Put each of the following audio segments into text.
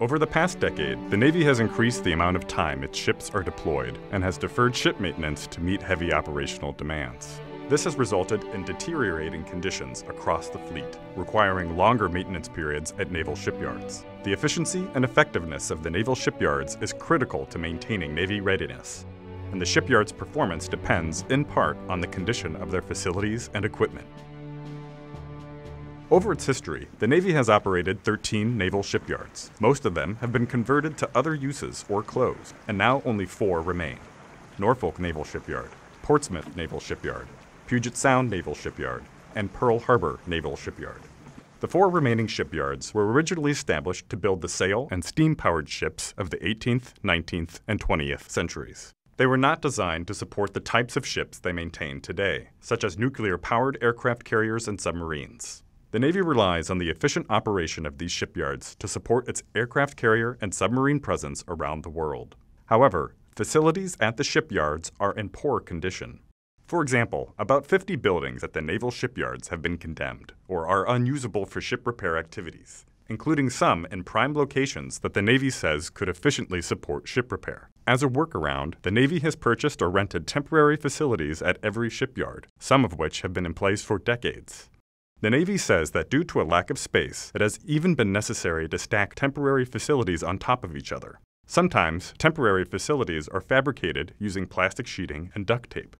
Over the past decade, the Navy has increased the amount of time its ships are deployed and has deferred ship maintenance to meet heavy operational demands. This has resulted in deteriorating conditions across the fleet, requiring longer maintenance periods at naval shipyards. The efficiency and effectiveness of the naval shipyards is critical to maintaining Navy readiness, and the shipyard's performance depends, in part, on the condition of their facilities and equipment. Over its history, the Navy has operated 13 naval shipyards. Most of them have been converted to other uses or closed, and now only 4 remain: Norfolk Naval Shipyard, Portsmouth Naval Shipyard, Puget Sound Naval Shipyard, and Pearl Harbor Naval Shipyard. The 4 remaining shipyards were originally established to build the sail and steam-powered ships of the 18th, 19th, and 20th centuries. They were not designed to support the types of ships they maintain today, such as nuclear-powered aircraft carriers and submarines. The Navy relies on the efficient operation of these shipyards to support its aircraft carrier and submarine presence around the world. However, facilities at the shipyards are in poor condition. For example, about 50 buildings at the naval shipyards have been condemned or are unusable for ship repair activities, including some in prime locations that the Navy says could efficiently support ship repair. As a workaround, the Navy has purchased or rented temporary facilities at every shipyard, some of which have been in place for decades. The Navy says that due to a lack of space, it has even been necessary to stack temporary facilities on top of each other. Sometimes, temporary facilities are fabricated using plastic sheeting and duct tape.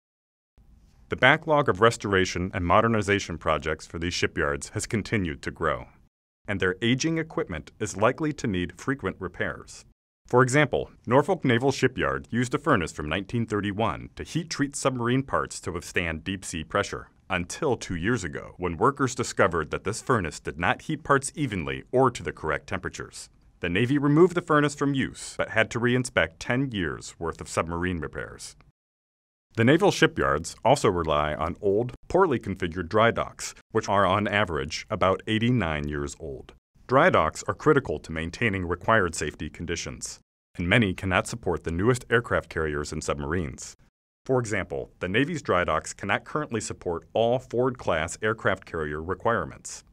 The backlog of restoration and modernization projects for these shipyards has continued to grow, and their aging equipment is likely to need frequent repairs. For example, Norfolk Naval Shipyard used a furnace from 1931 to heat-treat submarine parts to withstand deep-sea pressure, until 2 years ago, when workers discovered that this furnace did not heat parts evenly or to the correct temperatures. The Navy removed the furnace from use, but had to re-inspect 10 years' worth of submarine repairs. The naval shipyards also rely on old, poorly configured dry docks, which are on average about 89 years old. Dry docks are critical to maintaining required safety conditions, and many cannot support the newest aircraft carriers and submarines. For example, the Navy's dry docks cannot currently support all Ford-class aircraft carrier requirements.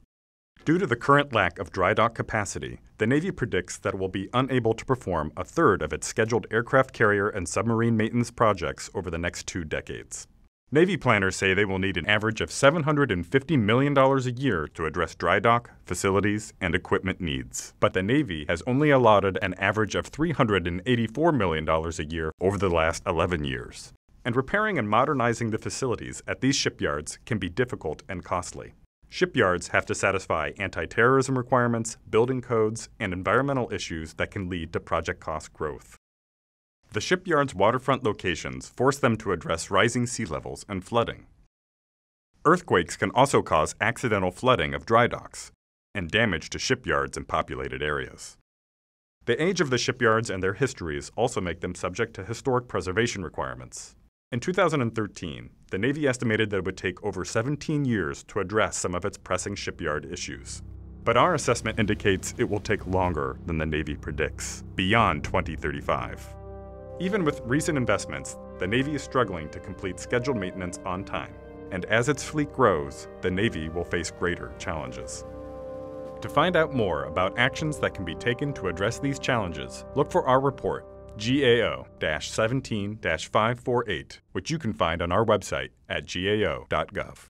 Due to the current lack of dry dock capacity, the Navy predicts that it will be unable to perform a third of its scheduled aircraft carrier and submarine maintenance projects over the next 2 decades. Navy planners say they will need an average of $750 million a year to address dry dock, facilities, and equipment needs. But the Navy has only allotted an average of $384 million a year over the last 11 years. And repairing and modernizing the facilities at these shipyards can be difficult and costly. Shipyards have to satisfy anti-terrorism requirements, building codes, and environmental issues that can lead to project cost growth. The shipyards' waterfront locations force them to address rising sea levels and flooding. Earthquakes can also cause accidental flooding of dry docks and damage to shipyards in populated areas. The age of the shipyards and their histories also make them subject to historic preservation requirements. In 2013, the Navy estimated that it would take over 17 years to address some of its pressing shipyard issues. But our assessment indicates it will take longer than the Navy predicts, beyond 2035. Even with recent investments, the Navy is struggling to complete scheduled maintenance on time. And as its fleet grows, the Navy will face greater challenges. To find out more about actions that can be taken to address these challenges, look for our report, GAO-17-548, which you can find on our website at GAO.gov.